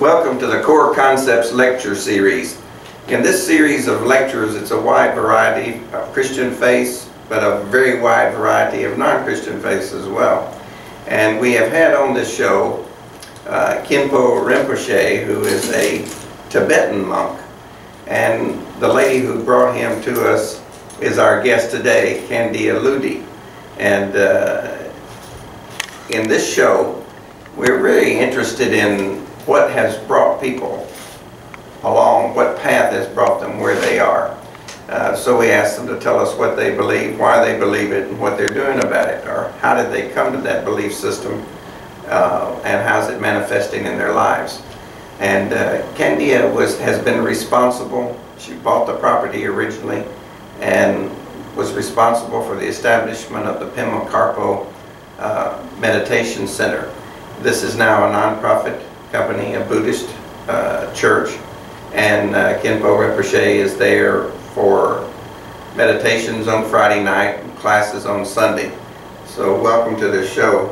Welcome to the Core Concepts Lecture Series. In this series of lectures, it's a wide variety of Christian faiths, but a very wide variety of non-Christian faiths as well. And we have had on this show Khenpo Rinpoche, who is a Tibetan monk. And the lady who brought him to us is our guest today, Candia Ludy. And in this show, we're really interested in what has brought people along, what path has brought them where they are. So we asked them to tell us what they believe, why they believe it, and what they're doing about it, or how did they come to that belief system, and how's it manifesting in their lives. And Candia has been responsible. She bought the property originally and was responsible for the establishment of the Pema Karpo Meditation Center. This is now a nonprofit company, a Buddhist church, and Khenpo Rinpoche is there for meditations on Friday night and classes on Sunday. So welcome to the show,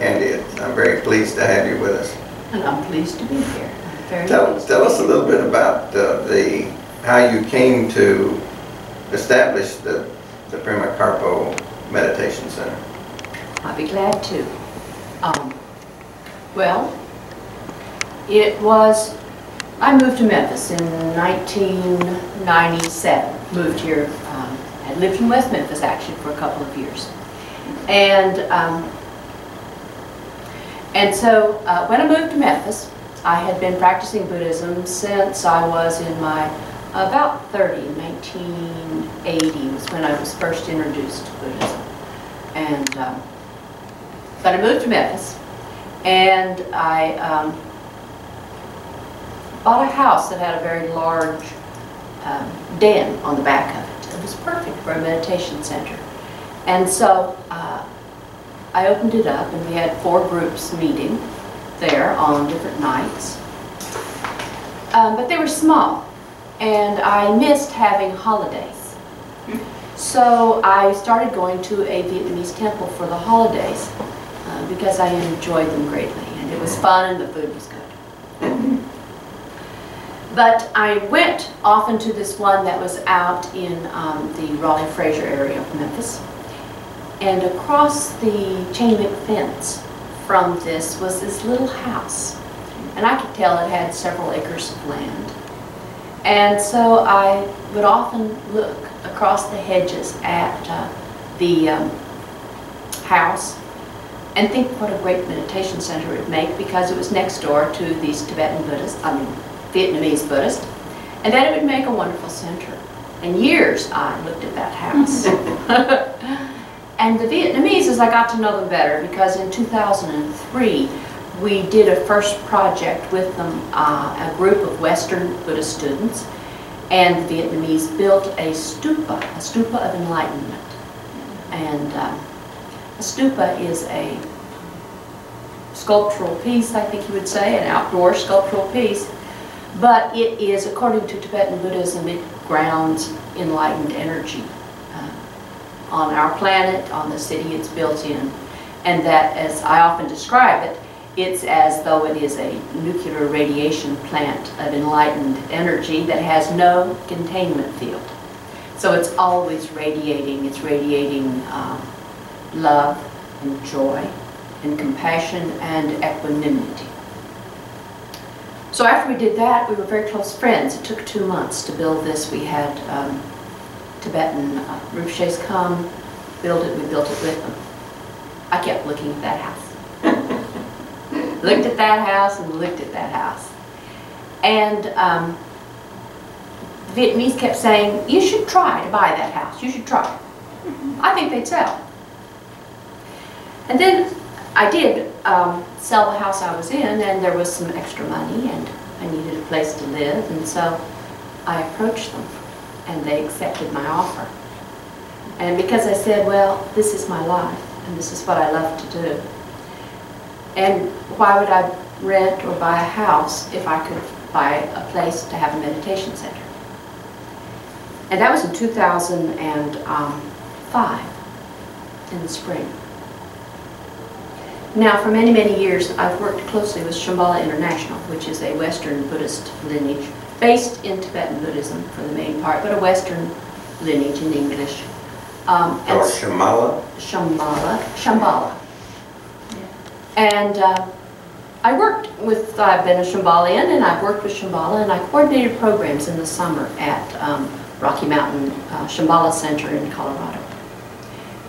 Candia. I'm very pleased to have you with us. And I'm pleased to be here. Tell us a little bit about how you came to establish the Pema Karpo Meditation Center. I'll be glad to. Well, I moved to Memphis in 1997. Moved here. I lived in West Memphis actually for a couple of years, and so when I moved to Memphis, I had been practicing Buddhism since I was in my about 30. 1980 was when I was first introduced to Buddhism, and but I moved to Memphis, and I bought a house that had a very large den on the back of it. It was perfect for a meditation center. And so I opened it up, and we had 4 groups meeting there on different nights. But they were small, and I missed having holidays. So I started going to a Vietnamese temple for the holidays because I enjoyed them greatly, and it was fun and the food was good. But I went often to this one that was out in the Raleigh-Fraser area of Memphis. And across the chain link fence from this was this little house. And I could tell it had several acres of land. And so I would often look across the hedges at the house and think what a great meditation center it would make, because it was next door to these Vietnamese Buddhist, and that it would make a wonderful center. And years I looked at that house. And the Vietnamese, as I got to know them better, because in 2003 we did a first project with them, a group of Western Buddhist students, and the Vietnamese built a stupa of enlightenment. And a stupa is a sculptural piece, I think you would say, an outdoor sculptural piece. But it is, according to Tibetan Buddhism, it grounds enlightened energy on our planet, on the city it's built in. And that, as I often describe it, it's as though it is a nuclear radiation plant of enlightened energy that has no containment field. So it's always radiating. It's radiating love and joy and compassion and equanimity. So after we did that, we were very close friends. It took 2 months to build this. We had Tibetan Rinpoches come, build it. We built it with them. I kept looking at that house. Looked at that house and looked at that house. And the Vietnamese kept saying, you should try to buy that house. You should try. I think they'd sell. And then I did sell the house I was in, and there was some extra money, and I needed a place to live, and so I approached them, and they accepted my offer. And because I said, well, this is my life, and this is what I love to do, and why would I rent or buy a house if I could buy a place to have a meditation center? And that was in 2005, in the spring. Now, for many, many years, I've worked closely with Shambhala International, which is a Western Buddhist lineage, based in Tibetan Buddhism for the main part, but a Western lineage in English. Or Shambhala? Shambhala. Shambhala. And I worked with, I've been a Shambhalian, and I've worked with Shambhala, and I coordinated programs in the summer at Rocky Mountain Shambhala Center in Colorado.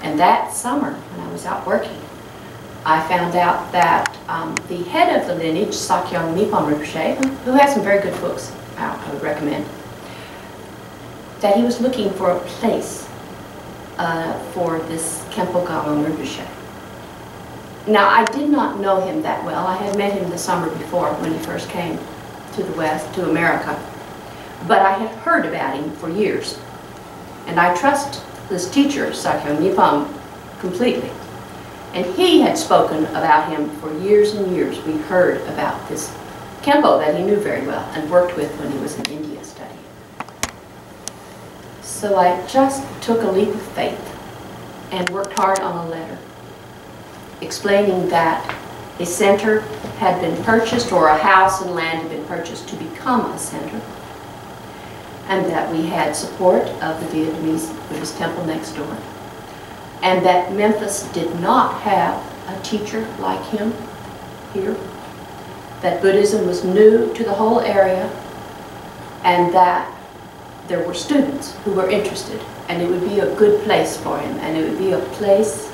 And that summer, when I was out working, I found out that the head of the lineage, Sakyong Nippon Renpoche, who has some very good books out, I would recommend, that he was looking for a place for this Khenpo Gawang Rinpoche. Now, I did not know him that well. I had met him the summer before when he first came to the West, to America. But I had heard about him for years. And I trust this teacher, Sakyong Nippon, completely. And he had spoken about him for years and years. We heard about this Khenpo that he knew very well and worked with when he was in India studying. So I just took a leap of faith and worked hard on a letter explaining that a center had been purchased, or a house and land had been purchased to become a center, and that we had support of the Vietnamese Buddhist temple next door, and that Memphis did not have a teacher like him here, that Buddhism was new to the whole area, and that there were students who were interested, and it would be a good place for him, and it would be a place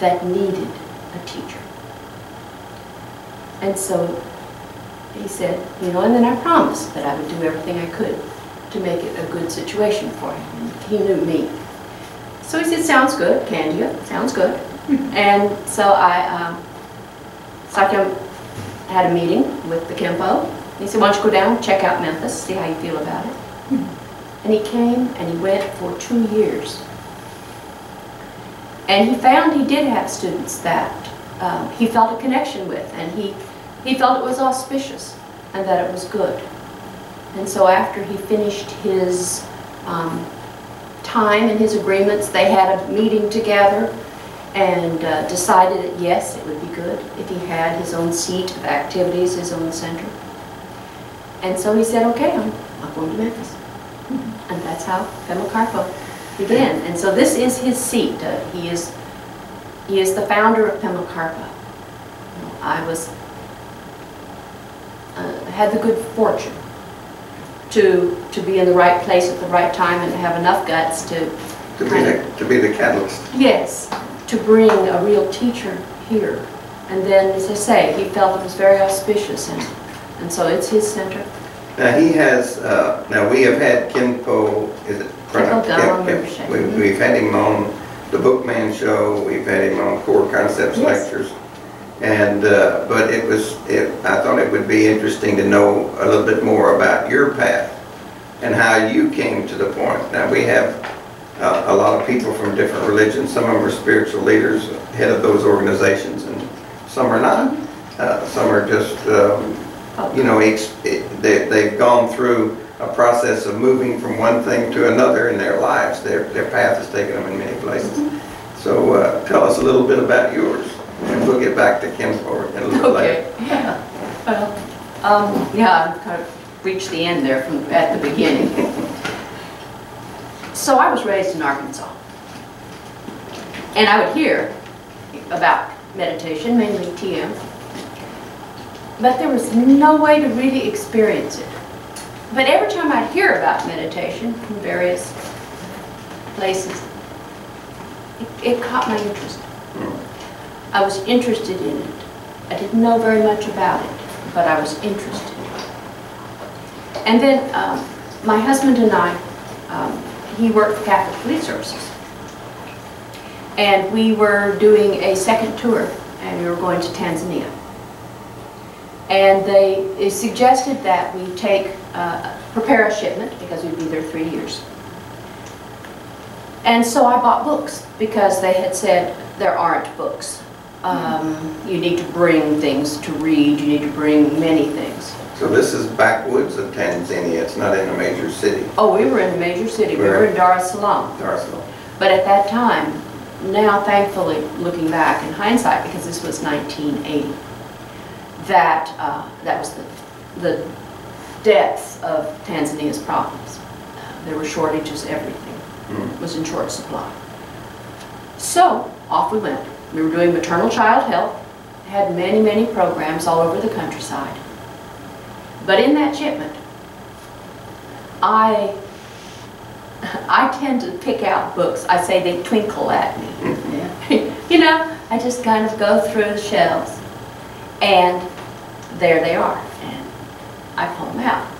that needed a teacher. And so he said, you know, and then I promised that I would do everything I could to make it a good situation for him. He knew me. So he said, sounds good, Candia, sounds good. And so Sakyam had a meeting with the Khenpo. He said, why don't you go down, check out Memphis, see how you feel about it. And he came and he went for 2 years. And he found he did have students that he felt a connection with, and he felt it was auspicious and that it was good. And so after he finished his time and his agreements, they had a meeting together and decided that yes, it would be good if he had his own seat of activities, his own center. And so he said, okay, I'm going to Memphis. And that's how Pema Karpo began. And so this is his seat. He is the founder of Pema Karpo. You know, I was had the good fortune to be in the right place at the right time and to have enough guts to be the catalyst. Yes, to bring a real teacher here. And then, as I say, he felt it was very auspicious, and so it's his center. Now he has. Now we have had Khenpo. Is it? We've had him on the Bookman Show. We've had him on Core Concepts Lectures, and but it was. I thought it would be interesting to know a little bit more about your path and how you came to the point. Now we have a lot of people from different religions. Some of them are spiritual leaders, head of those organizations, and some are not. Some are just, you know, they've gone through a process of moving from one thing to another in their lives. Their path has taken them in many places. Mm-hmm. So tell us a little bit about yours, and we'll get back to Khenpo in a little bit later. Yeah. Well, yeah, I've kind of reached the end there from at the beginning. So I was raised in Arkansas, and I would hear about meditation, mainly TM, but there was no way to really experience it. But every time I hear about meditation from various places, it caught my interest. I was interested in it. I didn't know very much about it, but I was interested. And then my husband and I, he worked for Catholic Relief Services. And we were doing a second tour, and we were going to Tanzania. And they suggested that we take prepare a shipment, because we'd be there 3 years. And so I bought books, because they had said there aren't books. You need to bring things to read, you need to bring many things. So this is backwoods of Tanzania, it's not in a major city. Oh, we were in a major city, we were in Dar es Salaam. But at that time, now thankfully looking back in hindsight, because this was 1980, that that was the depth of Tanzania's problems. There were shortages, everything was in short supply. So off we went. We were doing maternal child health, had many, many programs all over the countryside. But in that shipment, I tend to pick out books. I say they twinkle at me. Mm-hmm. You know, I just kind of go through the shelves, and there they are. And I pull them out.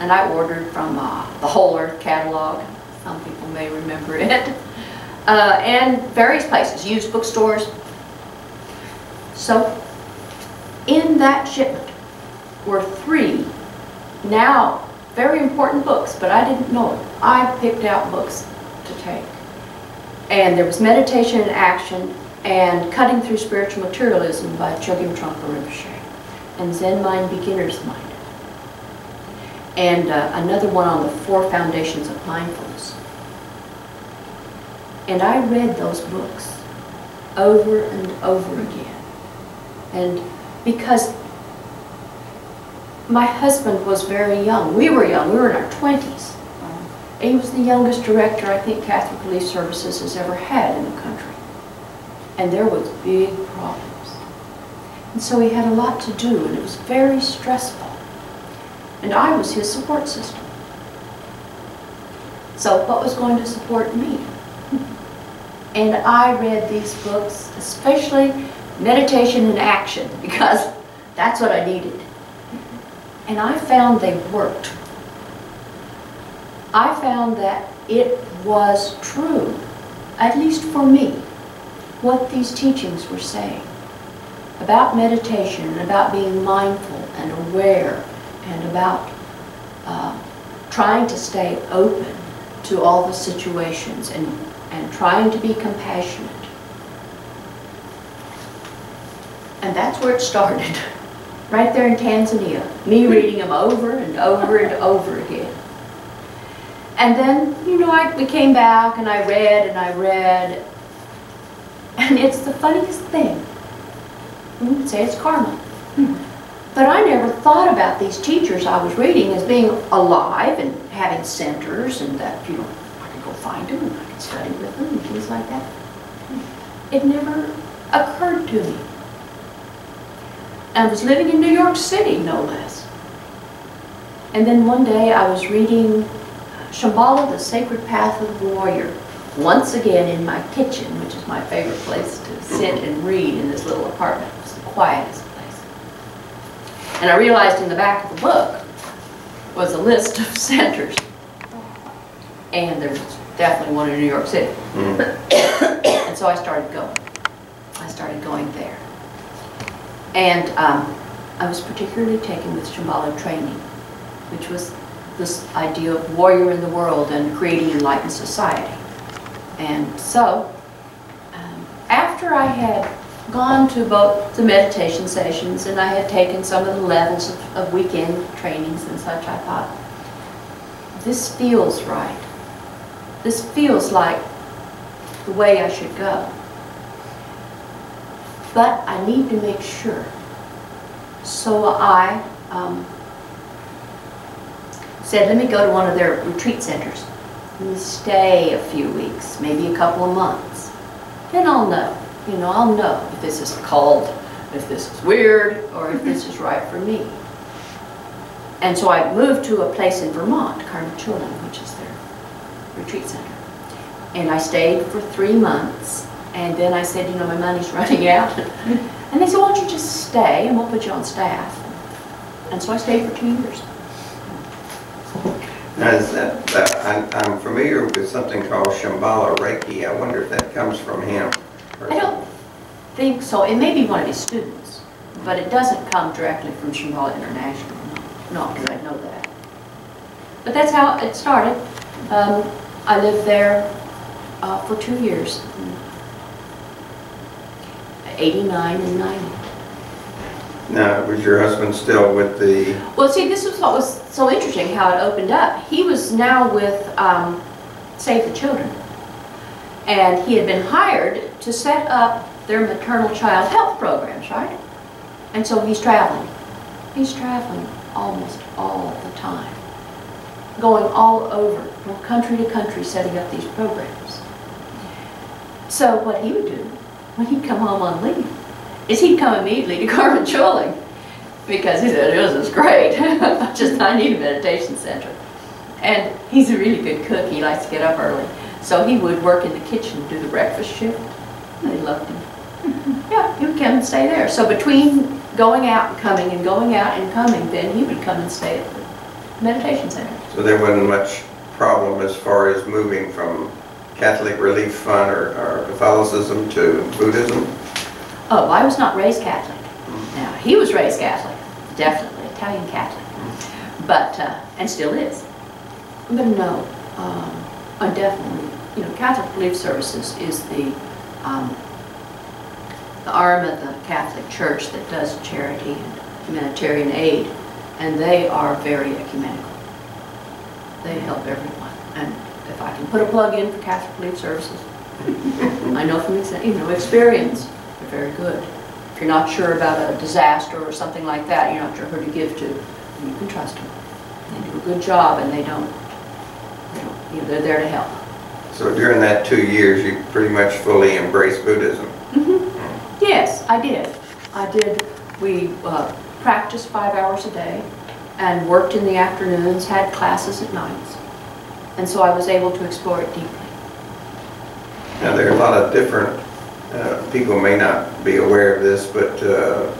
And I ordered from the Whole Earth Catalog. Some people may remember it. And various places, used bookstores. So in that shipment were three now very important books, but I didn't know it. I picked out books to take. And there was Meditation in Action and Cutting Through Spiritual Materialism by Chögyam Trungpa Rinpoche, and Zen Mind, Beginner's Mind, and another one on the Four Foundations of Mindfulness. And I read those books over and over again. And because my husband was very young, we were young, we were in our 20s. And he was the youngest director I think Catholic Relief Services has ever had in the country. And there was big problems. And so he had a lot to do, and it was very stressful. And I was his support system. So what was going to support me? And I read these books, especially Meditation in Action, because that's what I needed. And I found they worked. I found that it was true, at least for me, what these teachings were saying about meditation and about being mindful and aware and about trying to stay open to all the situations and trying to be compassionate. And that's where it started, right there in Tanzania, me reading them over and over and over again. And then, you know, we came back and I read and I read. And it's the funniest thing. You could say it's karma. But I never thought about these teachers I was reading as being alive and having centers and that, you know, I could go find them and I could study with them and things like that. It never occurred to me. I was living in New York City, no less. And then one day I was reading Shambhala, The Sacred Path of the Warrior, once again in my kitchen, which is my favorite place to sit and read in this little apartment. It was the quietest place. And I realized in the back of the book was a list of centers. And there was definitely one in New York City. And so I started going. I started going there. And I was particularly taken with Shambhala training, which was this idea of warrior in the world and creating enlightened society. And so, after I had gone to both the meditation sessions and I had taken some of the levels of weekend trainings and such, I thought, this feels right. This feels like the way I should go. But I need to make sure. So I said, let me go to one of their retreat centers and stay a few weeks, maybe a couple of months. Then I'll know, you know, I'll know if this is cold, if this is weird, or if this is right for me. And so I moved to a place in Vermont, Karme Chöling, which is their retreat center. And I stayed for 3 months. And then I said, you know, my money's running out. And they said, why don't you just stay and we'll put you on staff. And so I stayed for 2 years. Now, I'm familiar with something called Shambhala Reiki. I wonder if that comes from him. I don't think so. It may be one of his students, but it doesn't come directly from Shambhala International. No, because I know that. But that's how it started. I lived there for 2 years. 89 and 90. Now, was your husband still with the... Well, see, this was what was so interesting, how it opened up. He was now with Save the Children. And he had been hired to set up their maternal child health programs, right? And so he's traveling. He's traveling almost all the time, going all over from country to country setting up these programs. So what he would do when he'd come home on leave is he'd come immediately to Karme Chöling, because he said, this is great, just I need a meditation center. And he's a really good cook, he likes to get up early. So he would work in the kitchen, do the breakfast shift. They loved him. Yeah, he would come and stay there. So between going out and coming and going out and coming, then he would come and stay at the meditation center. So there wasn't much problem as far as moving from Catholic Relief Fund or Catholicism to Buddhism? Oh, I was not raised Catholic. Now, he was raised Catholic, definitely, Italian Catholic, but, and still is. But no, I definitely, you know, Catholic Relief Services is the arm of the Catholic Church that does charity and humanitarian aid, and they are very ecumenical. They help everyone, and if I can put a plug in for Catholic Relief Services, I know from experience, they're very good. If you're not sure about a disaster or something like that, you're not sure who to give to, you can trust them. They do a good job, and they don't they're there to help. So during that 2 years, you pretty much fully embraced Buddhism? Mm-hmm. Yes, I did. We practiced 5 hours a day and worked in the afternoons, had classes at nights. And so I was able to explore it deeply. Now, there are a lot of different people may not be aware of this, but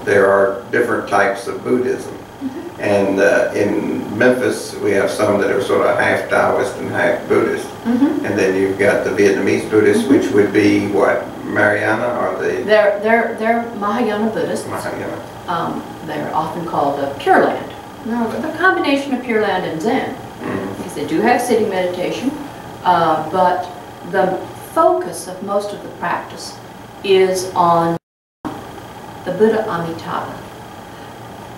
there are different types of Buddhism. Mm-hmm. And in Memphis, we have some that are sort of half Taoist and half Buddhist. Mm-hmm. And then you've got the Vietnamese Buddhists, mm-hmm. which would be what, Mahayana, or the? They're Mahayana Buddhists. Mahayana. They're often called the Pure Land. No, the combination of Pure Land and Zen. Mm-hmm. Because they do have sitting meditation, but the focus of most of the practice is on the Buddha Amitabha.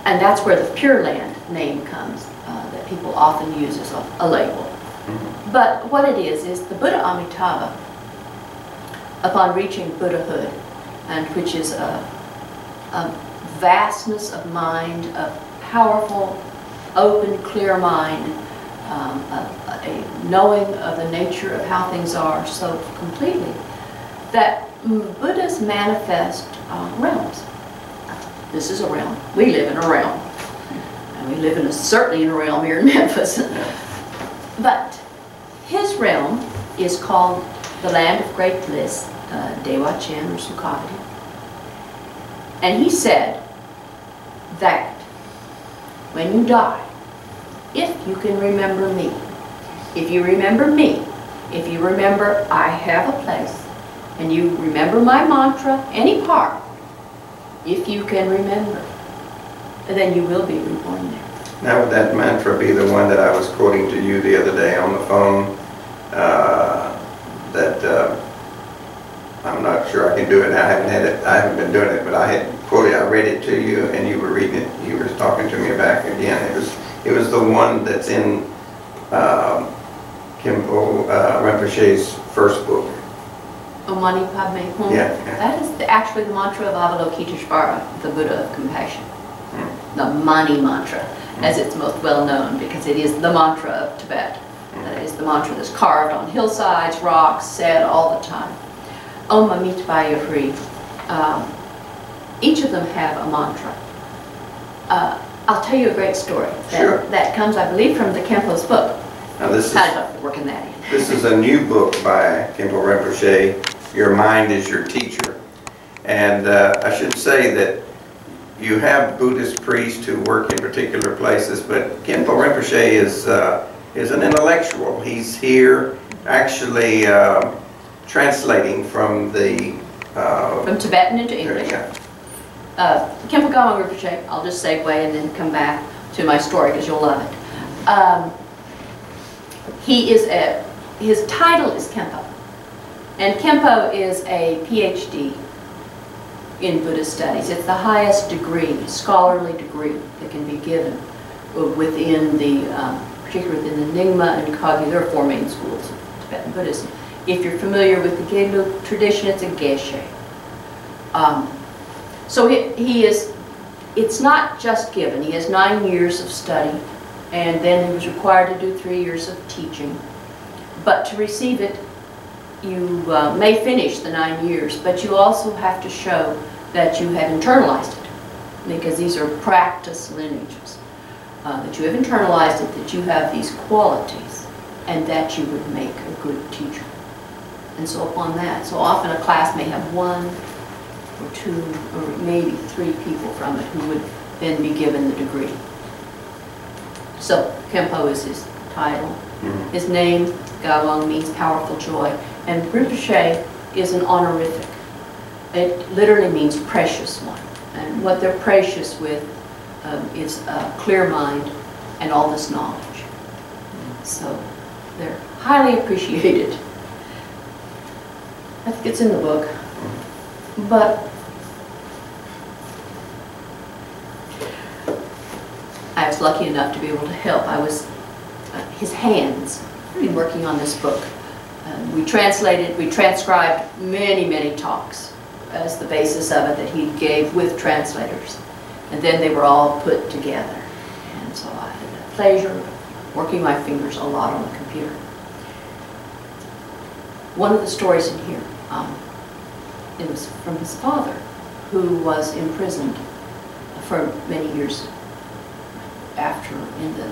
And that's where the Pure Land name comes, that people often use as a label. Mm-hmm. But what it is the Buddha Amitabha, upon reaching Buddhahood, and which is a vastness of mind, a powerful, open, clear mind, a knowing of the nature of how things are so completely, that Buddhas manifest realms. This is a realm. We live in a realm. And we live in certainly in a realm here in Memphis. But his realm is called the Land of Great Bliss, Dewa Chen or Sukhavati. And he said that when you die, if you can remember me, if you remember me, if you remember I have a place, and you remember my mantra, any part, if you can remember, then you will be reborn there. Now would that mantra be the one that I was quoting to you the other day on the phone, that I'm not sure I can do it, I haven't been doing it, but I read it to you and you were reading it, you were talking to me back again. It was the one that's in Khenpo Rinpoche's first book. Om Mani Padme Hum. Yeah. That is actually the mantra of Avalokiteshvara, the Buddha of compassion. Mm. The Mani mantra, as it's most well known, because it is the mantra of Tibet. That is the mantra that's carved on hillsides, rocks, said all the time. Om Amitabhaya Hri. Each of them have a mantra. I'll tell you a great story that comes, I believe, from the Khenpo's book. Now this is working that in. This is a new book by Khenpo Rinpoche, Your Mind is Your Teacher. And I should say that you have Buddhist priests who work in particular places, but Khenpo Rinpoche is an intellectual. He's here actually translating from the... from Tibetan into English. Khenpo Gawang Rinpoche, I'll just segue and then come back to my story because you'll love it. His title is Khenpo. And Khenpo is a PhD in Buddhist studies. It's the highest degree, scholarly degree, that can be given within the, particularly within the Nyingma and Kagyu. There are four main schools of Tibetan Buddhism. If you're familiar with the Gelug tradition, it's a geshe. So he is, it's not just given. He has 9 years of study, and then he was required to do 3 years of teaching. But to receive it, you may finish the 9 years, but you also have to show that you have internalized it, because these are practice lineages, that you have internalized it, that you have these qualities, and that you would make a good teacher. And so upon that, so often a class may have one or two or maybe three people from it who would then be given the degree. So Khenpo is his title. His name, Gawang, means powerful joy, and Rinpoche is an honorific. It literally means precious one. And what they're precious with is a clear mind and all this knowledge. So they're highly appreciated. I think it's in the book. But I was lucky enough to be able to help. I was his hands in working on this book. We transcribed many talks as the basis of it that he gave with translators. And then they were all put together. And so I had the pleasure of working my fingers a lot on the computer. One of the stories in here, it was from his father, who was imprisoned for many years after, in the,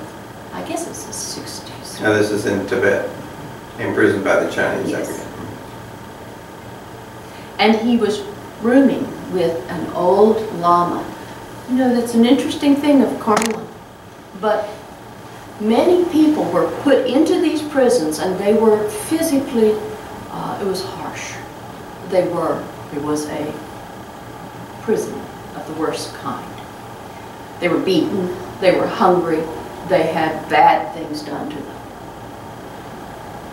I guess it's the 60s. Now this is in Tibet, imprisoned by the Chinese government. Yes. And he was rooming with an old lama. You know, that's an interesting thing of karma, but many people were put into these prisons and they were physically, it was harsh. They were, it was a prison of the worst kind. They were beaten, they were hungry, they had bad things done to them.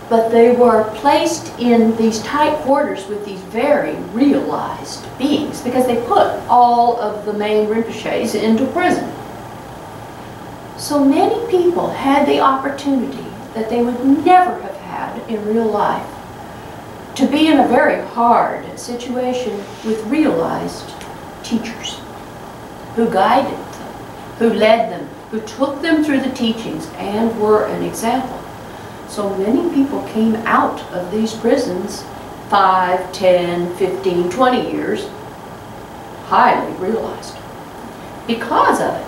But they were placed in these tight quarters with these very realized beings, because they put all of the main Rinpoches into prison. So many people had the opportunity that they would never have had in real life to be in a very hard situation with realized teachers who guided them, who led them, who took them through the teachings and were an example. So many people came out of these prisons 5, 10, 15, 20 years highly realized because of it.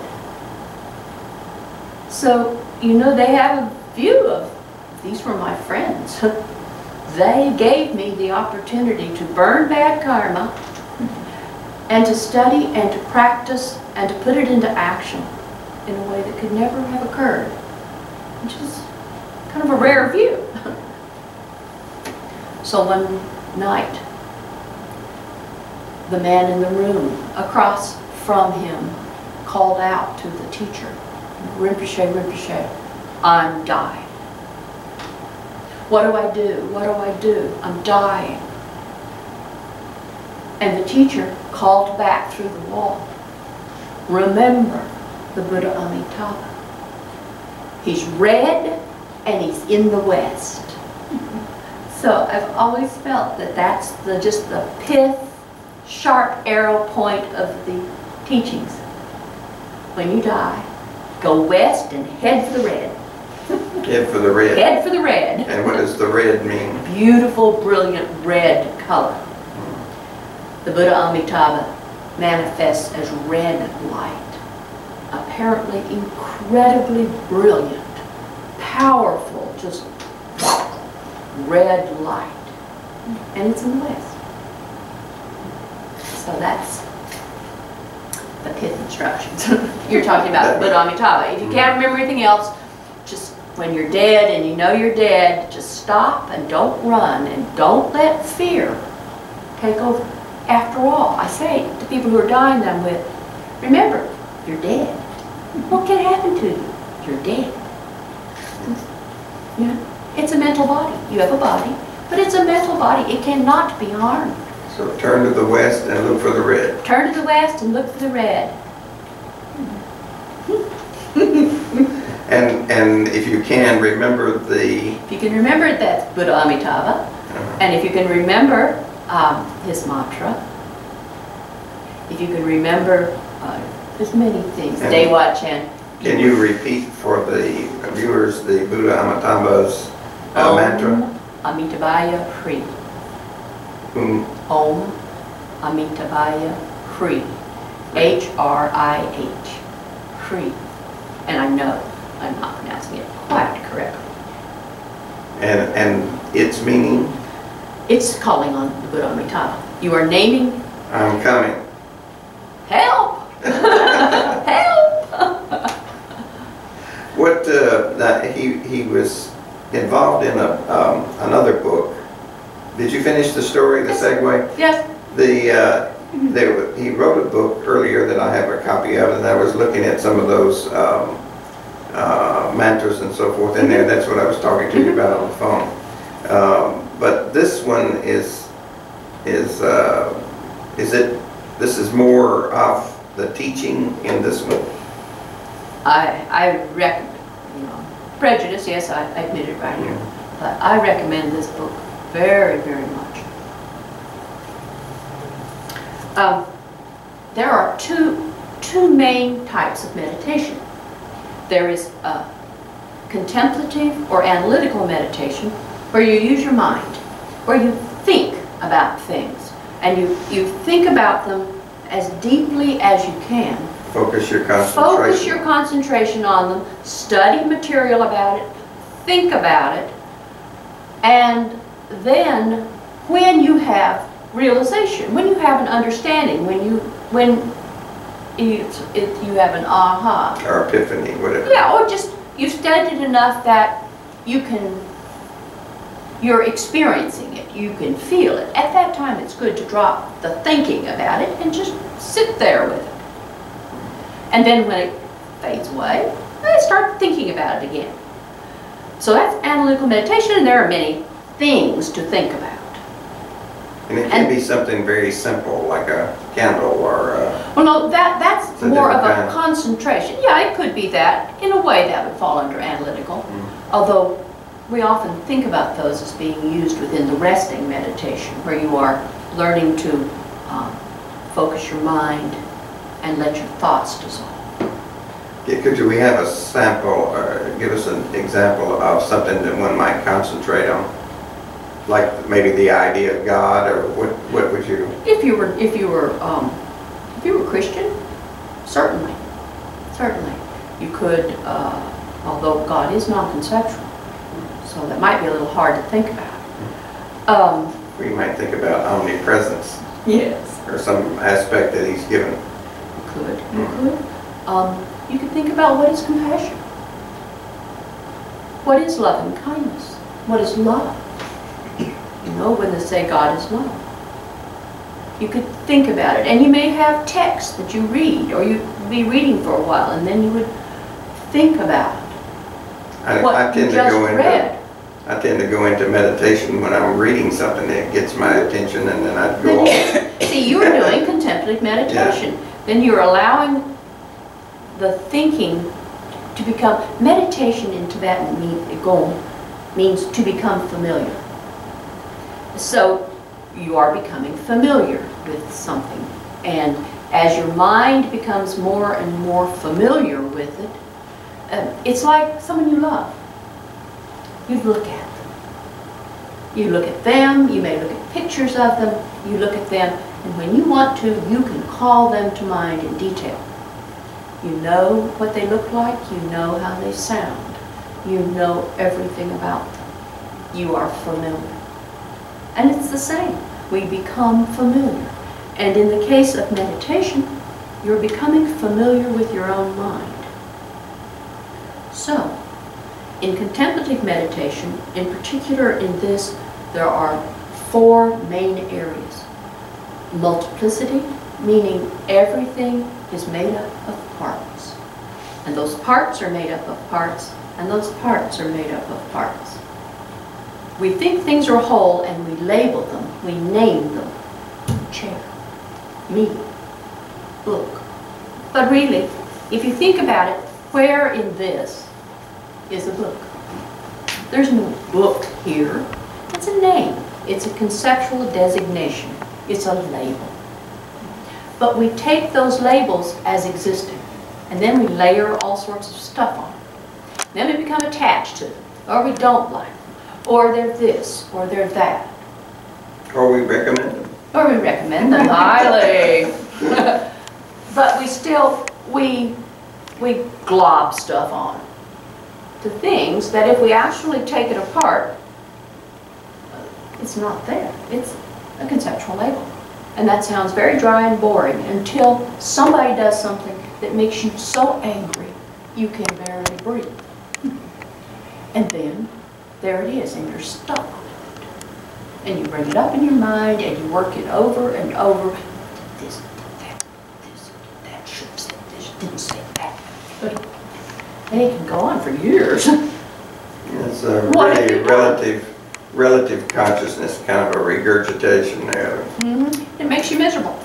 So, you know, they have a view of, these were my friends. They gave me the opportunity to burn bad karma and to study and to practice and to put it into action in a way that could never have occurred, which is kind of a rare view. So one night, the man in the room across from him called out to the teacher, "Rinpoche, Rinpoche, I'm dying. What do I do? What do I do? I'm dying." And the teacher called back through the wall, "Remember the Buddha Amitabha. He's red and he's in the West." So I've always felt that that's the, just the pith, sharp arrow point of the teachings. When you die, go west and head for the red. Head for the red. Head for the red. And what does the red mean? Beautiful, brilliant red color. The Buddha Amitabha manifests as red light, apparently incredibly brilliant, powerful, just red light. And it's in the West. So that's the pith instructions. You're talking about the Buddha Amitabha. If you can't remember anything else, just when you're dead and you know you're dead, just stop and don't run and don't let fear take over. After all, I say to people who are dying that I'm with, remember, you're dead. What can happen to you? You're dead. You know, it's a mental body. You have a body, but it's a mental body. It cannot be harmed. So turn to the west and look for the red. Turn to the west and look for the red. And if you can remember the... If you can remember that Buddha Amitabha, And if you can remember his mantra, if you can remember, there's many things. Dewa Chen. Can you repeat for the viewers the Buddha Amitabha's mantra? Om Amitabhaya Hri. Om Amitabhaya Hri. H-R-I-H. Hri. And I know I'm not pronouncing it quite correctly. And its meaning? It's calling on the Buddha Amitabha. You are naming? I'm coming. Help! Help! What he was involved in a, another book. Did you finish the story, the segue? Yes. The he wrote a book earlier that I have a copy of, and I was looking at some of those mantras and so forth in there. That's what I was talking to you about on the phone. But this one is more of the teaching in this one. I recommend, you know, prejudice. Yes, I admit it right here. But I recommend this book very, very much. There are two main types of meditation. There is a contemplative or analytical meditation, where you use your mind, where you think about things, and you think about them as deeply as you can. Focus your concentration. Focus your concentration on them, study material about it, think about it, and then when you have realization, when you have an understanding, when you have an aha. Or epiphany, whatever. Yeah, or just you've studied enough that you can, you're experiencing it, you can feel it. At that time it's good to drop the thinking about it and just sit there with it. And then when it fades away, I start thinking about it again. So that's analytical meditation, and there are many things to think about. And it can be something very simple, like a candle or a... Well, no, that's more of a concentration. Yeah, it could be that. In a way, that would fall under analytical, although we often think about those as being used within the resting meditation, where you are learning to focus your mind and let your thoughts dissolve. Yeah, could we have a sample, or give us an example of something that one might concentrate on? Like maybe the idea of God, or what would you? If you were Christian, certainly you could. Although God is non-conceptual, so that might be a little hard to think about. We might think about omnipresence. Yes. Or some aspect that He's given. You could. You could. You could think about what is compassion, what is loving kindness, what is love. You know, when they say God is love. You could think about it, and you may have texts that you read, or you'd be reading for a while, and then you would think about I tend to go into meditation when I'm reading something that gets my attention, and then I go on. See, you're doing contemplative meditation. Yeah. Then you're allowing the thinking to become... Meditation in Tibetan means to become familiar. So you are becoming familiar with something, and as your mind becomes more and more familiar with it, it's like someone you love. You look at them. You look at them, you may look at pictures of them, you look at them, and when you want to, you can call them to mind in detail. You know what they look like, you know how they sound, you know everything about them. You are familiar. And it's the same. We become familiar. And in the case of meditation, you're becoming familiar with your own mind. So, in contemplative meditation, in particular in this, there are four main areas. Multiplicity, meaning everything is made up of parts. And those parts are made up of parts, and those parts are made up of parts. We think things are whole, and we label them, we name them. Chair, me, book. But really, if you think about it, where in this is a book? There's no book here. It's a name. It's a conceptual designation. It's a label. But we take those labels as existing, and then we layer all sorts of stuff on them. Then we become attached to them, or we don't like them, or they're this, or they're that. Or we recommend them. Or we recommend them highly. But we still, we glob stuff on to things that if we actually take it apart, it's not there. It's a conceptual label. And that sounds very dry and boring until somebody does something that makes you so angry you can barely breathe. And then there it is, and you're stuck on it. And you bring it up in your mind, and you work it over and over. This did that, this did that, should have said this, didn't say that. And it can go on for years. It's a really relative consciousness, kind of a regurgitation there. Mm-hmm. It makes you miserable.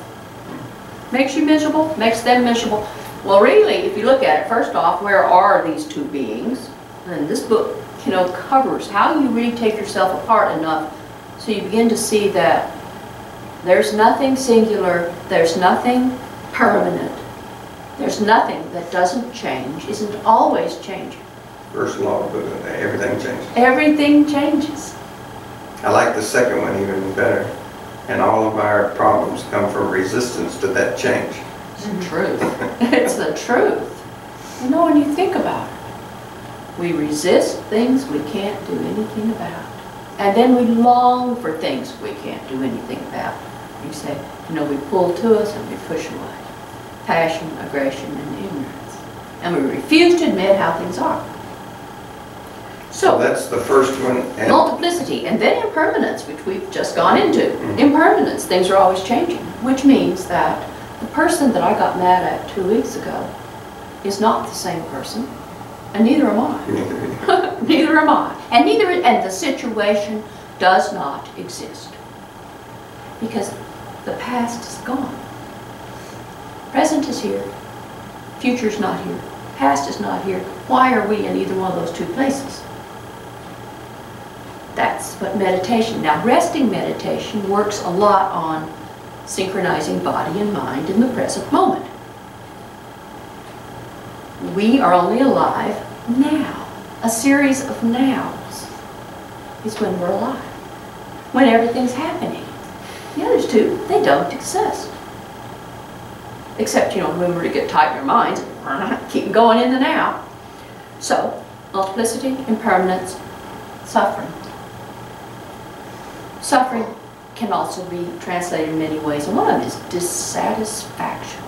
Makes you miserable, makes them miserable. Well, really, if you look at it, first off, where are these two beings? And this book, you know, covers how you really take yourself apart enough so you begin to see that there's nothing singular, there's nothing permanent, there's nothing that doesn't change, isn't always changing. First law of Buddha, everything changes. Everything changes. I like the second one even better. And all of our problems come from resistance to that change. It's the truth. It's the truth. You know, when you think about it, we resist things we can't do anything about. And then we long for things we can't do anything about. You say, you know, we pull to us and we push away. Passion, aggression, and ignorance. And we refuse to admit how things are. So that's the first one. And multiplicity, and then impermanence, which we've just gone into. Mm-hmm. Impermanence, things are always changing, which means that the person that I got mad at 2 weeks ago is not the same person, and neither am I. Neither am I. And and the situation does not exist. Because the past is gone. Present is here. Future's not here. Past is not here. Why are we in either one of those two places? That's what meditation. Now, resting meditation works a lot on synchronizing body and mind in the present moment. We are only alive now. A series of nows is when we're alive, when everything's happening. The others two, they don't exist. Except, you know, when we get tight in our minds, keep going in the now. So, multiplicity, impermanence, suffering. Suffering can also be translated in many ways, and one of them is dissatisfaction.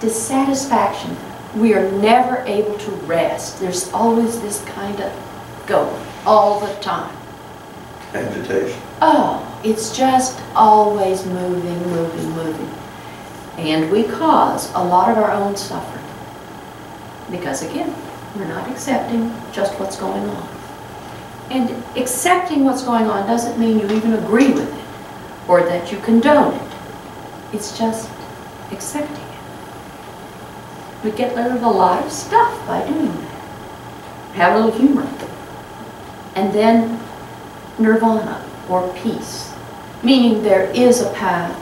Dissatisfaction. We are never able to rest. There's always this kind of going, all the time. Agitation. Oh, it's just always moving, moving, moving. And we cause a lot of our own suffering. Because again, we're not accepting just what's going on. And accepting what's going on doesn't mean you even agree with it or that you condone it. It's just accepting it. We get rid of a lot of stuff by doing that. Have a little humor. And then nirvana or peace, meaning there is a path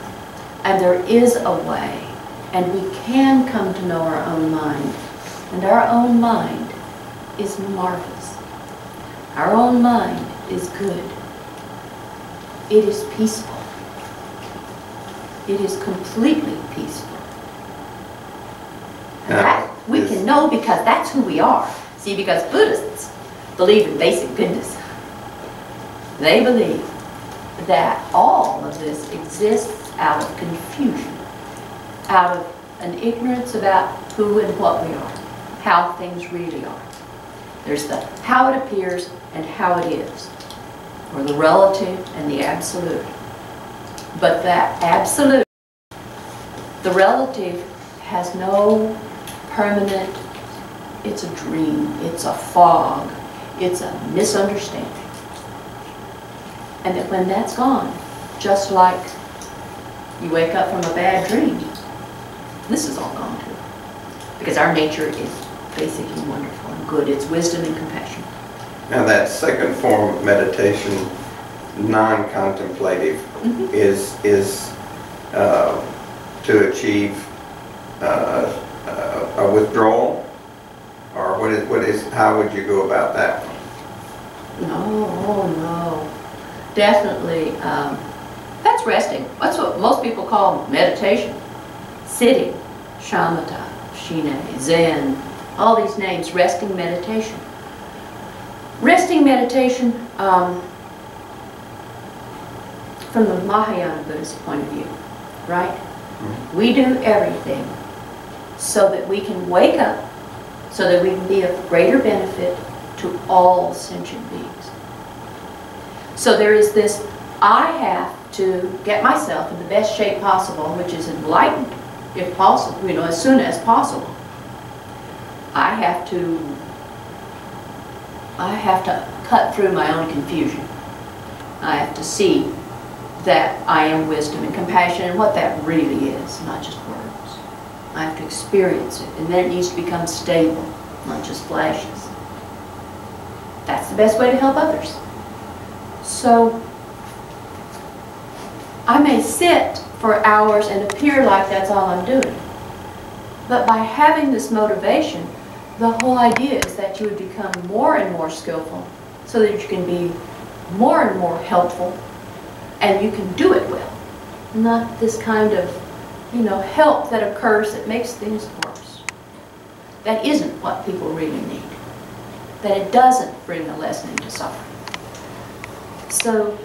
and there is a way and we can come to know our own mind. And our own mind is marvelous. Our own mind is good. It is peaceful. It is completely peaceful. And that we can know because that's who we are. See, because Buddhists believe in basic goodness. They believe that all of this exists out of confusion, out of an ignorance about who and what we are, how things really are. There's the how it appears and how it is, or the relative and the absolute. But that absolute, the relative, has no permanent, it's a dream, it's a fog, it's a misunderstanding. And that when that's gone, just like you wake up from a bad dream, this is all gone too. Because our nature is basically wonderful and good. It's wisdom and compassion. Now that second form of meditation non-contemplative mm-hmm. is to achieve a withdrawal, or what is how would you go about that? No, definitely that's resting. That's what most people call meditation, sitting, shamatha, shine, Zen, all these names. Resting meditation. Resting meditation, from the Mahayana Buddhist point of view, right? Mm-hmm. We do everything so that we can wake up, so that we can be of greater benefit to all sentient beings. So there is this, I have to get myself in the best shape possible, which is enlightened, if possible, you know, as soon as possible. I have to cut through my own confusion. I have to see that I am wisdom and compassion and what that really is, not just words. I have to experience it, and then it needs to become stable, not just flashes. That's the best way to help others. So I may sit for hours and appear like that's all I'm doing, but by having this motivation, the whole idea is that you would become more and more skillful so that you can be more and more helpful, and you can do it well. Not this kind of, you know, help that occurs that makes things worse. That isn't what people really need. That it doesn't bring a lesson into suffering. So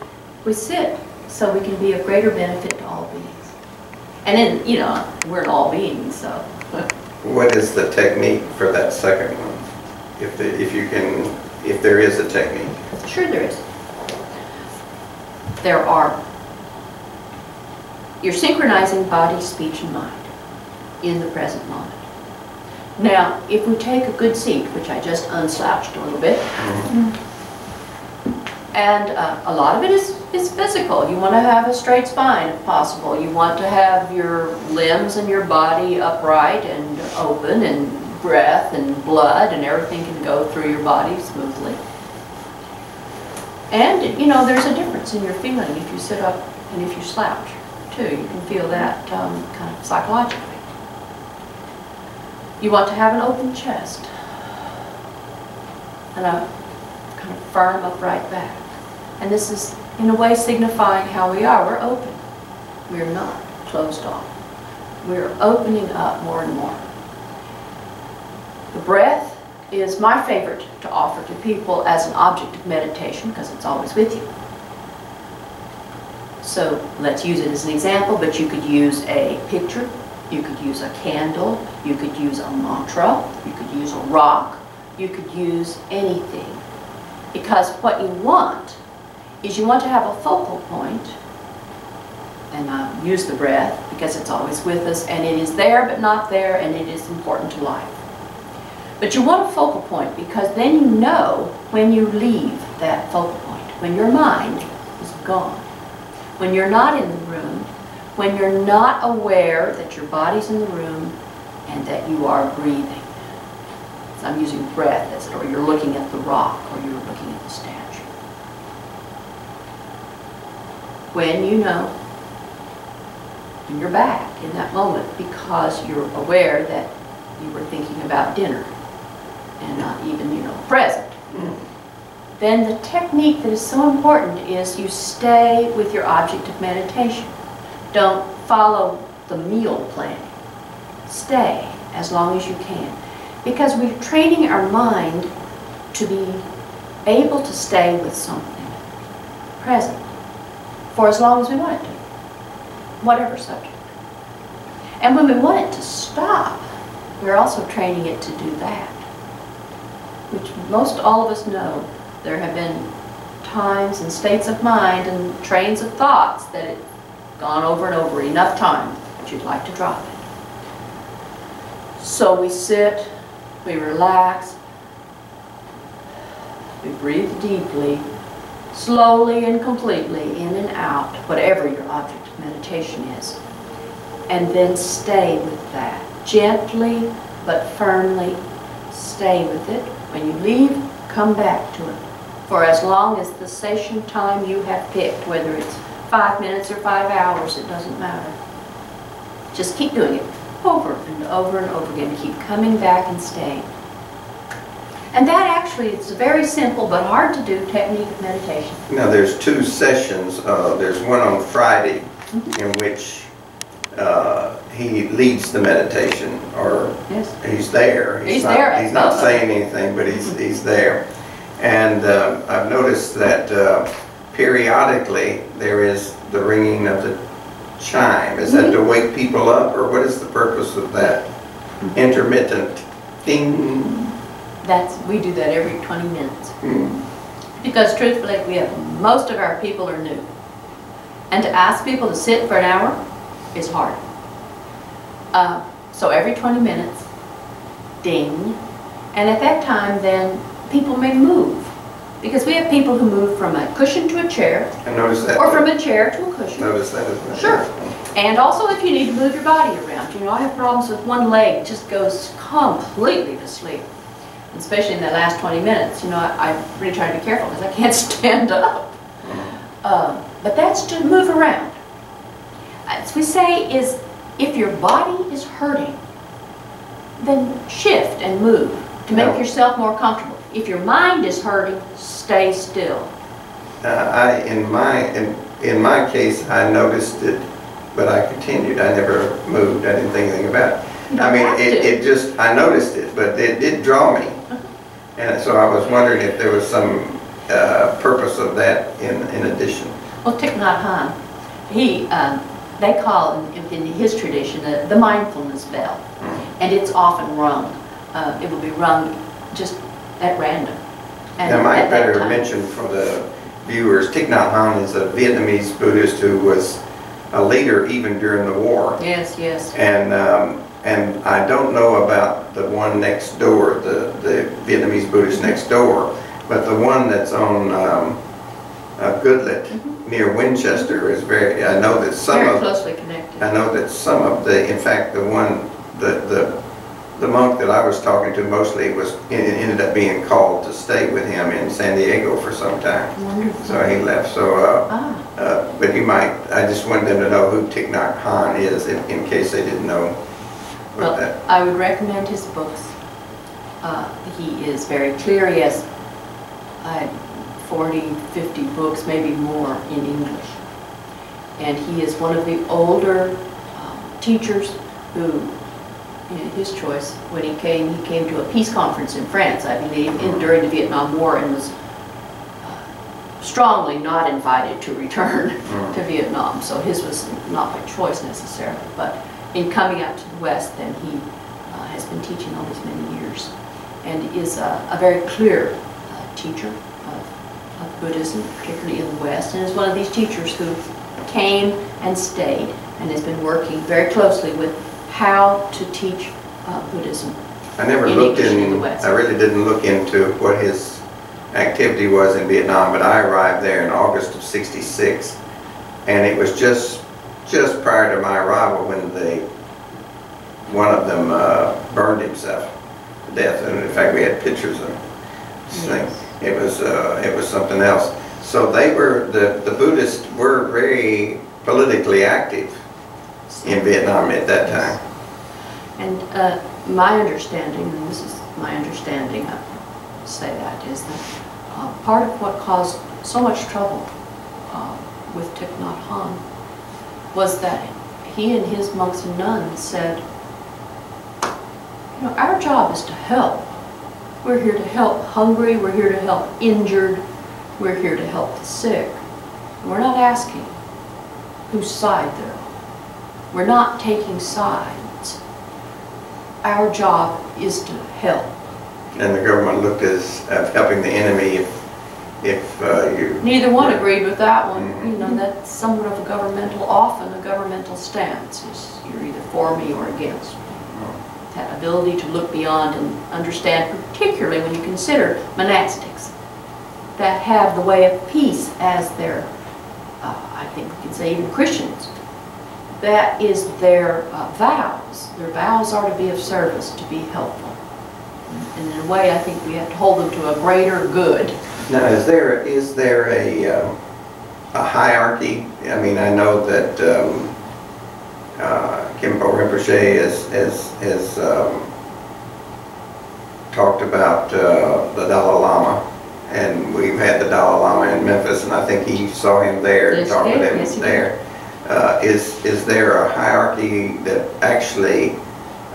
we sit so we can be of greater benefit to all beings. And then, you know, we're all beings, so. What is the technique for that second one? If there is a technique. Sure there is. There are. You're synchronizing body, speech, and mind in the present moment. Now, if we take a good seat, which I just unslouched a little bit, mm-hmm. and a lot of it is physical. You want to have a straight spine, if possible. You want to have your limbs and your body upright and open, and breath and blood and everything can go through your body smoothly. And, you know, there's a difference in your feeling if you sit up and if you slouch, too. You can feel that kind of psychologically. You want to have an open chest and a kind of firm, upright back. And this is, in a way, signifying how we are. We're open. We're not closed off. We're opening up more and more. The breath is my favorite to offer to people as an object of meditation because it's always with you. So let's use it as an example, but you could use a picture, you could use a candle, you could use a mantra, you could use a rock, you could use anything. Because what you want is you want to have a focal point, and I use the breath because it's always with us and it is there but not there and it is important to life. But you want a focal point because then you know when you leave that focal point, when your mind is gone, when you're not in the room, when you're not aware that your body's in the room and that you are breathing. So I'm using breath as it, or you're looking at the rock, or you're looking at the statue. When you know, when you're back in that moment because you're aware that you were thinking about dinner and not even, you know, present. Mm. Then the technique that is so important is you stay with your object of meditation. Don't follow the meal plan. Stay as long as you can. Because we're training our mind to be able to stay with something present for as long as we want it to, whatever subject. And when we want it to stop, we're also training it to do that. Which most all of us know, there have been times and states of mind and trains of thoughts that it's gone over and over enough time that you'd like to drop it. So we sit, we relax, we breathe deeply, slowly and completely in and out, whatever your object of meditation is, and then stay with that. Gently but firmly stay with it. When you leave, come back to it. for as long as the session time you have picked, whether it's 5 minutes or 5 hours, it doesn't matter. Just keep doing it over and over and over again. Keep coming back and staying. And that actually, it's a very simple but hard to do technique of meditation. Now there's two sessions. There's one on Friday in which he leads the meditation, or he's there. He's not saying anything, but he's there. And I've noticed that periodically there is the ringing of the chime. Is that to wake people up, or what is the purpose of that intermittent ding? We do that every 20 minutes. Because truthfully, most of our people are new. And to ask people to sit for an hour is hard. So every 20 minutes, ding. And at that time, then, people may move. Because we have people who move from a cushion to a chair. I noticed that. Or from a chair to a cushion. I noticed that as well. Sure. And also if you need to move your body around. You know, I have problems with one leg just goes completely to sleep. Especially in the last 20 minutes, you know, I really try to be careful because I can't stand up. But that's to move around. As we say is, if your body is hurting, then shift and move to make yourself more comfortable. If your mind is hurting, stay still. In my case, I noticed it, but I continued. I never moved. I didn't think anything about it. I mean, it just, I noticed it, but it did draw me. And so I was wondering if there was some purpose of that in addition. Well, Thich Nhat Hanh, they call in his tradition the mindfulness bell. And it's often rung. It will be rung just at random. And I might better mention for the viewers, Thich Nhat Hanh is a Vietnamese Buddhist who was a leader even during the war. Yes, yes. And I don't know about the one next door, the Vietnamese Buddhist next door, but the one that's on Goodlet near Winchester is very. I know that some very closely connected. I know that some of the. In fact, the one the monk that I was talking to mostly was ended up being called to stay with him in San Diego for some time. Wonderful. So he left. So. But you might. I just wanted them to know who Thich Nhat Hanh is, in case they didn't know. Well, I would recommend his books. He is very clear. He has 40, 50 books, maybe more, in English. And he is one of the older teachers who, his choice, when he came to a peace conference in France, I believe, during the Vietnam War, and was strongly not invited to return to Vietnam. So his was not by choice necessarily, but in coming out to the West, then he has been teaching all these many years, and is a very clear teacher of Buddhism, particularly in the West, and is one of these teachers who came and stayed, and has been working very closely with how to teach Buddhism. I never looked in the West. I really didn't look into what his activity was in Vietnam, but I arrived there in August of '66, and it was just prior to my arrival when one of them burned himself to death, and in fact we had pictures of this thing. It was something else. So they were the Buddhists were very politically active in Vietnam at that time. And my understanding, and this is my understanding, I say that is that part of what caused so much trouble with Thich Nhat Hanh was that he and his monks and nuns said, you know, our job is to help. We're here to help hungry, we're here to help injured, we're here to help the sick. And we're not asking whose side they're on. We're not taking sides. Our job is to help. And the government looked as helping the enemy if neither one agreed with that one. You know, that's somewhat of a governmental stance is you're either for me or against me. That ability to look beyond and understand, particularly when you consider monastics that have the way of peace as their, I think we can say even Christians, that is their vows. Their vows are to be of service, to be helpful. And in a way I think we have to hold them to a greater good Now, is there a hierarchy? I mean, I know that Khenpo Rinpoche has talked about the Dalai Lama, and we've had the Dalai Lama in Memphis, and I think he saw him there and talked with him there. Is there a hierarchy that actually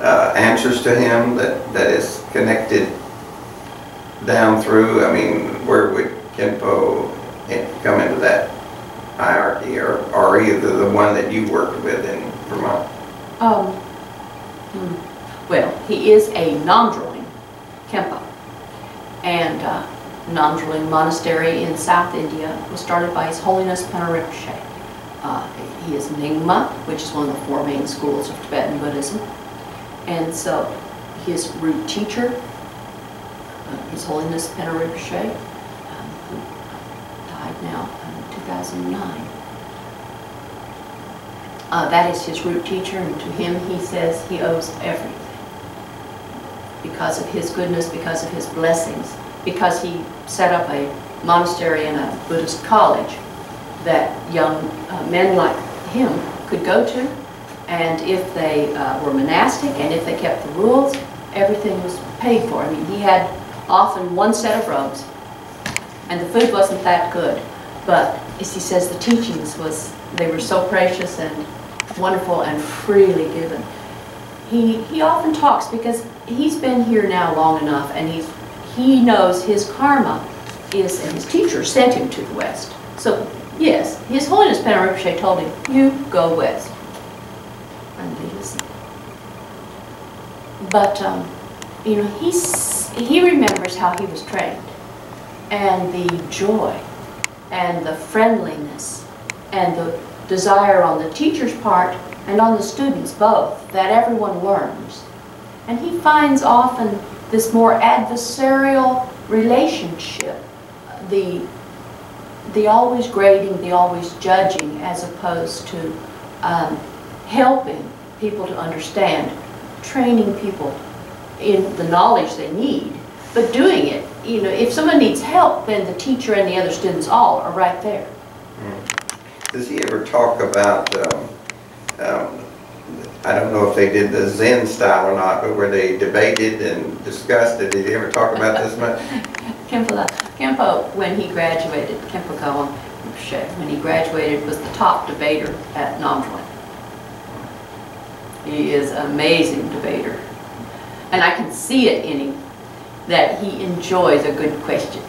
answers to him, that is connected down through? I mean, where would Khenpo come into that hierarchy, or either the one that you worked with in Vermont? Well, he is a non-drooling Khenpo, and non-drooling monastery in South India was started by His Holiness Penor Rinpoche. He is Nyingma, which is one of the four main schools of Tibetan Buddhism, and so his root teacher, His Holiness Penor Rinpoche, who died now in 2009. That is his root teacher, and to him he says he owes everything. Because of his goodness, because of his blessings, because he set up a monastery and a Buddhist college that young men like him could go to, and if they were monastic and if they kept the rules, everything was paid for. I mean, he had often one set of robes, and the food wasn't that good, but as he says, the teachings were so precious and wonderful and freely given. He often talks because he's been here now long enough, and he knows his karma is, and his teacher sent him to the West. So yes, His Holiness Penor Rinpoche told him, "You go west," and he listened. But you know, he remembers how he was trained, and the joy, and the friendliness, and the desire on the teacher's part and on the students both, that everyone learns. And he finds often this more adversarial relationship, the always grading, the always judging, as opposed to helping people to understand, training people in the knowledge they need, but doing it, you know, if someone needs help, then the teacher and the other students all are right there. Mm. Does he ever talk about, I don't know if they did the Zen style or not, but where they debated and discussed it? Did he ever talk about this much? Khenpo, when he graduated, Khenpo Gawang Rinpoche, when he graduated, was the top debater at Namdrun. He is an amazing debater. And I can see it in him that he enjoys a good question.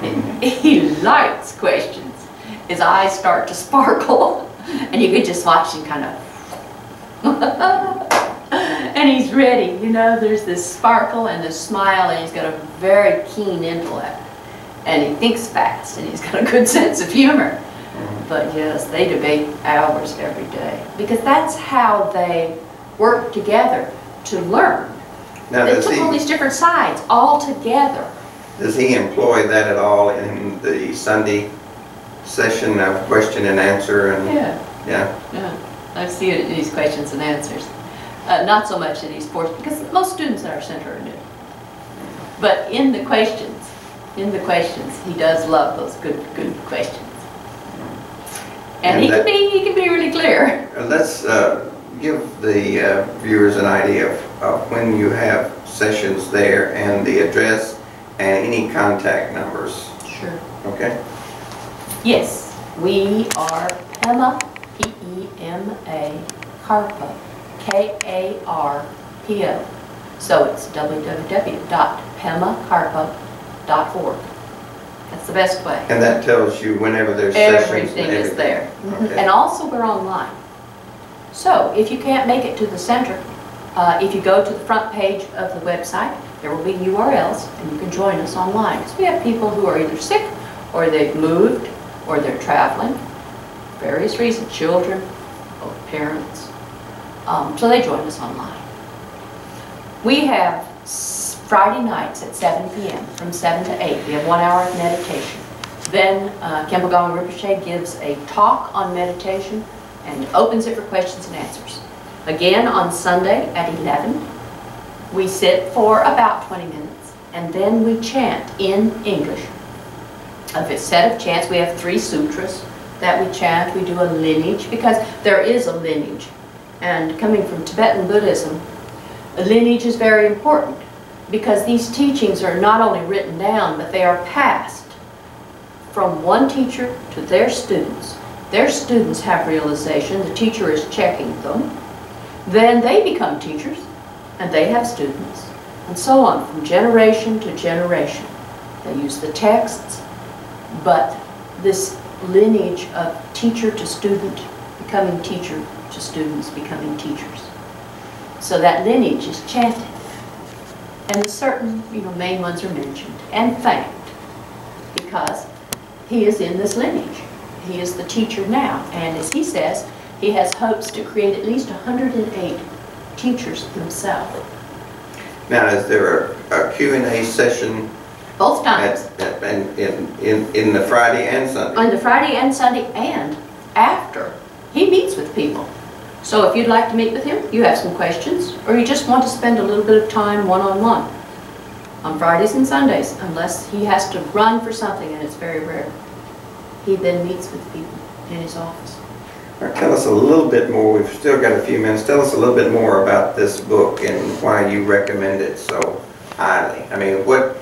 Mm-hmm. He likes questions. His eyes start to sparkle, and you can just watch him kind of, and he's ready, you know, there's this sparkle and this smile, and he's got a very keen intellect, and he thinks fast, and he's got a good sense of humor. But yes, they debate hours every day, because that's how they work together to learn. Now, they took all these different sides all together. Does he employ that at all in the Sunday session of question and answer? And yeah. Yeah. Yeah. I see it in these questions and answers. Not so much in these portions, because most students at our center are new. But in the questions, he does love those good questions. And he can be really clear. Let's give the viewers an idea of when you have sessions there, and the address and any contact numbers. Sure. Okay. Yes, we are Pema, P-E-M-A, Karpo, K-A-R-P-O. So it's www.pemakarpo.org. That's the best way. And that tells you whenever there's sessions. Everything is there. Okay. And also we're online. So if you can't make it to the center, if you go to the front page of the website, there will be URLs, and you can join us online. Because we have people who are either sick, or they've moved, or they're traveling, various reasons, children, or parents. So they join us online. We have Friday nights at 7 p.m. from 7 to 8. We have 1 hour of meditation. Then Khenpo Gawang Rinpoche gives a talk on meditation and opens it for questions and answers. Again, on Sunday at 11, we sit for about 20 minutes, and then we chant in English. of a set of chants. We have three sutras that we chant. We do a lineage because there is a lineage. And coming from Tibetan Buddhism, a lineage is very important because these teachings are not only written down, but they are passed from one teacher to their students. Their students have realization, the teacher is checking them, then they become teachers and they have students, and so on from generation to generation. They use the texts, but this lineage of teacher to student becoming teacher to students becoming teachers. So that lineage is chanted, and certain, you know, main ones are mentioned and thanked because he is in this lineage. He is the teacher now, and as he says, he has hopes to create at least 108 teachers himself. Now, is there a Q&A session? Both times. In the Friday and Sunday? On the Friday and Sunday, and after he meets with people. So if you'd like to meet with him, you have some questions, or you just want to spend a little bit of time one-on-one on Fridays and Sundays, unless he has to run for something, and it's very rare. He then meets with people in his office. Right, tell us a little bit more. We've still got a few minutes. Tell us a little bit more about this book and why you recommend it so highly. I mean, what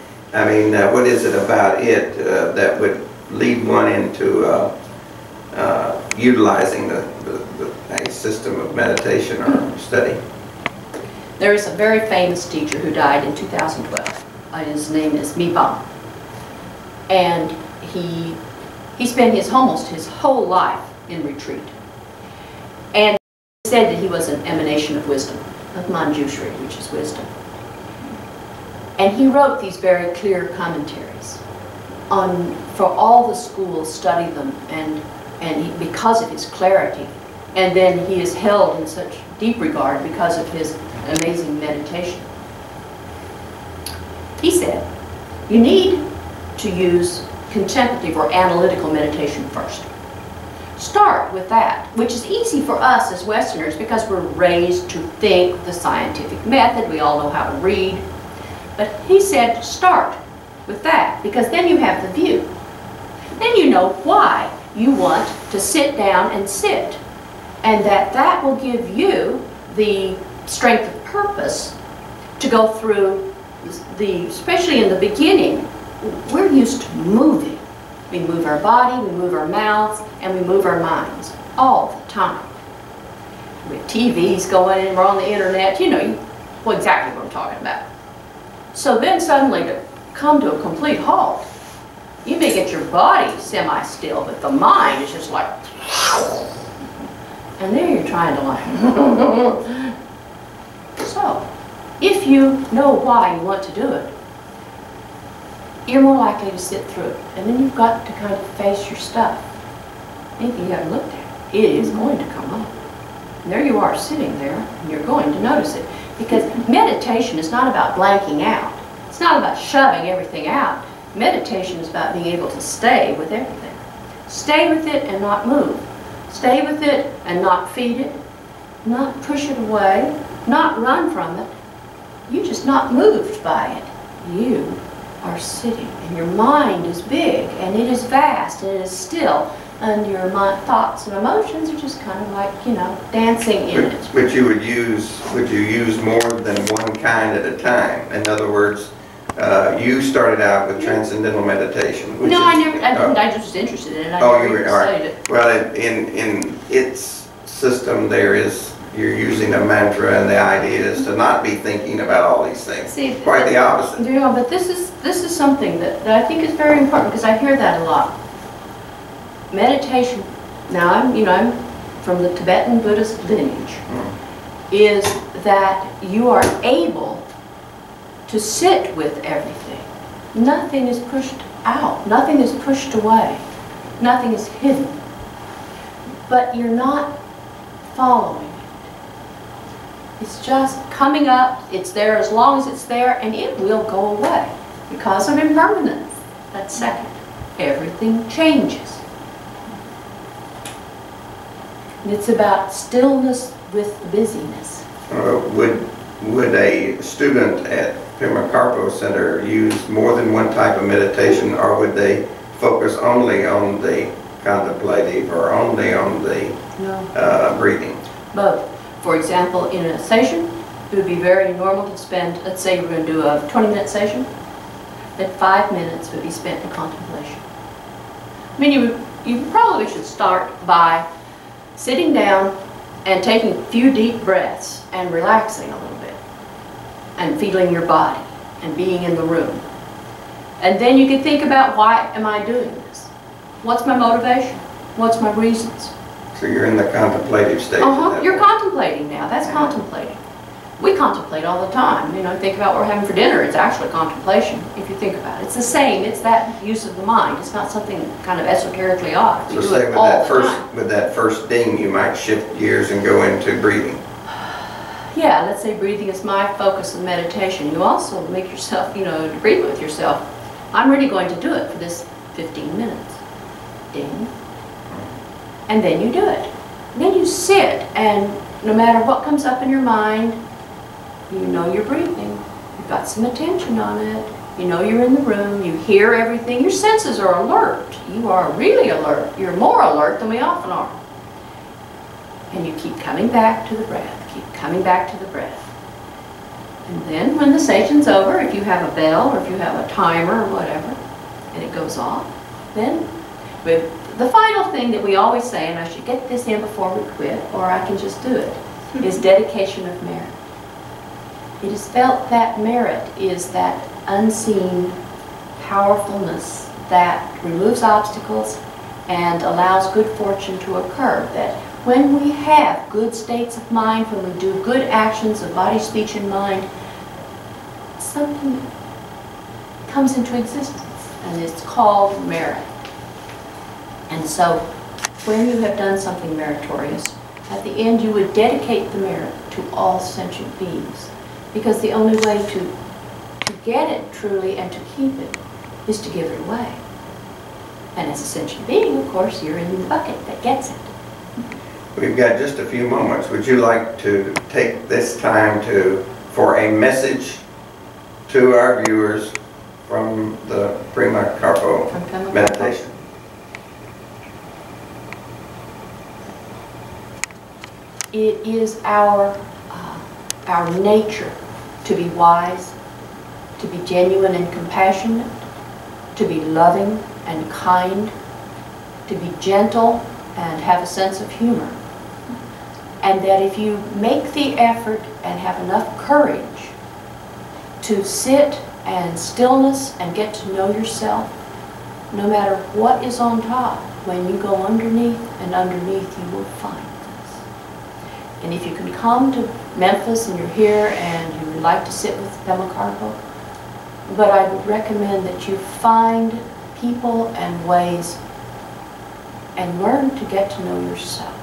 is it about it that would lead one into utilizing a system of meditation or study? There is a very famous teacher who died in 2012. His name is Mipham, and he spent almost his whole life in retreat. And he said that he was an emanation of wisdom, of Manjushri, which is wisdom. And he wrote these very clear commentaries on, for all the schools study them, and because of his clarity. And then he is held in such deep regard because of his amazing meditation. He said, you need to use contemplative or analytical meditation first. Start with that, which is easy for us as Westerners because we're raised to think the scientific method. We all know how to read. But he said, start with that because then you have the view. Then you know why you want to sit down and sit, and that will give you the strength of purpose to go through the, especially in the beginning, we're used to moving. We move our body, we move our mouths, and we move our minds all the time. With TVs going and we're on the internet, you know exactly what I'm talking about. So then suddenly to come to a complete halt, you may get your body semi-still, but the mind is just like, and there you're trying to like. So, if you know why you want to do it, you're more likely to sit through it. And then you've got to kind of face your stuff. Anything you haven't looked at, it is going to come up. And there you are sitting there, and you're going to notice it. Because meditation is not about blanking out. It's not about shoving everything out. Meditation is about being able to stay with everything. Stay with it and not move. Stay with it and not feed it, not push it away, not run from it. You're just not moved by it. You are sitting, and your mind is big, and it is vast, and it is still, and your thoughts and emotions are just kind of like, you know, dancing in it. Which you would you use more than one kind at a time? In other words, you started out with transcendental meditation. Which I just was interested in it. I never studied it. Well, in its system, there is, you're using a mantra, and the idea is to not be thinking about all these things. See, quite the opposite. You know, but this is something that I think is very important because I hear that a lot. Meditation. Now I'm from the Tibetan Buddhist lineage. Is that you are able to sit with everything. Nothing is pushed out. Nothing is pushed away. Nothing is hidden. But you're not following. It's just coming up, it's there as long as it's there, and it will go away because of impermanence. That second, everything changes. And it's about stillness with busyness. Would a student at Pema Karpo Center use more than one type of meditation, or would they focus only on the contemplative or only on the breathing? Both. For example, in a session, it would be very normal to spend, let's say we're going to do a 20-minute session, that 5 minutes would be spent in contemplation. I mean, you probably should start by sitting down and taking a few deep breaths and relaxing a little bit and feeling your body and being in the room. And then you can think about, why am I doing this? What's my motivation? What's my reasons? So you're in the contemplative state. You're contemplating now. That's contemplating. We contemplate all the time. You know, think about what we're having for dinner. It's actually contemplation, if you think about it. It's the same. It's that use of the mind. It's not something kind of esoterically odd. So say with that first ding, you might shift gears and go into breathing. Yeah, let's say breathing is my focus of meditation. You also make yourself, you know, agree with yourself. I'm really going to do it for this 15 minutes. Ding. And then you do it. Then you sit, and no matter what comes up in your mind, you know you're breathing. You've got some attention on it. You know you're in the room. You hear everything. Your senses are alert. You are really alert. You're more alert than we often are. And you keep coming back to the breath. Keep coming back to the breath. And then when the session's over, if you have a bell or if you have a timer or whatever, and it goes off, then the final thing that we always say, and I should get this in before we quit, or I can just do it, is dedication of merit. It is felt that merit is that unseen powerfulness that removes obstacles and allows good fortune to occur. That when we have good states of mind, when we do good actions of body, speech, and mind, something comes into existence, and it's called merit. And so, when you have done something meritorious, at the end you would dedicate the merit to all sentient beings. Because the only way to get it truly and to keep it is to give it away. And as a sentient being, of course, you're in the bucket that gets it. We've got just a few moments. Would you like to take this time for a message to our viewers from the Pema Karpo meditation? It is our nature to be wise, to be genuine and compassionate, to be loving and kind, to be gentle and have a sense of humor. And that if you make the effort and have enough courage to sit and stillness and get to know yourself, no matter what is on top, when you go underneath and underneath, you will find this. And if you can come to Memphis and you're here and you would like to sit with Pema Karpo, but I would recommend that you find people and ways and learn to get to know yourself.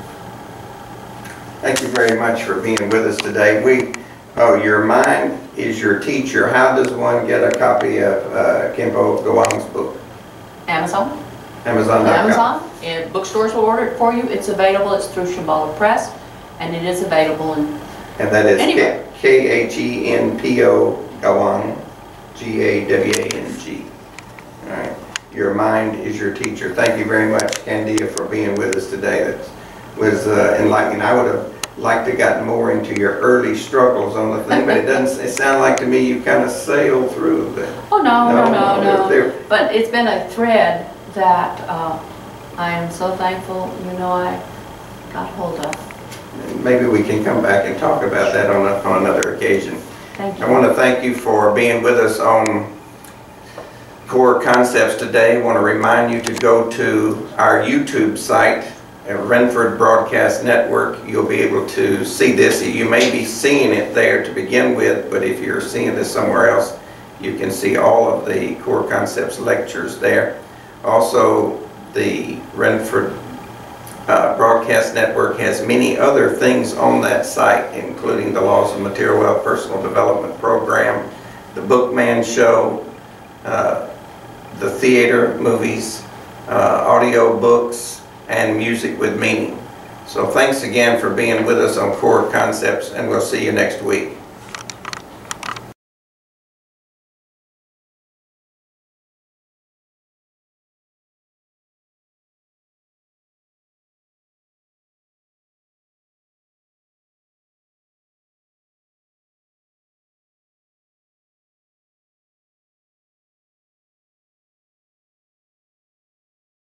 Thank you very much for being with us today. Your mind is your teacher. How does one get a copy of Khenpo Gawang's book? Amazon. Amazon.com. Amazon. And bookstores will order it for you. It's available. It's through Shambhala Press, and it is available in. And that is anyway. Khenpo Gawang, Gawang. All right. Your mind is your teacher. Thank you very much, Candia, for being with us today. That was enlightening. I would have liked to have gotten more into your early struggles on the thing, but it doesn't. It soundds like to me you kind of sailed through that. Oh no. But it's been a thread that I am so thankful. You know, I got hold of. Maybe we can come back and talk about that on another occasion. Thank you. I want to thank you for being with us on Core Concepts today. I want to remind you to go to our YouTube site at Renford Broadcast Network. You'll be able to see this. You may be seeing it there to begin with, but if you're seeing this somewhere else, you can see all of the Core Concepts lectures there. Also, the Renford Broadcast Network has many other things on that site, including the Laws of Material Wealth Personal Development Program, the Bookman Show, the theater, movies, audio books, and music with meaning. So thanks again for being with us on Core Concepts, and we'll see you next week.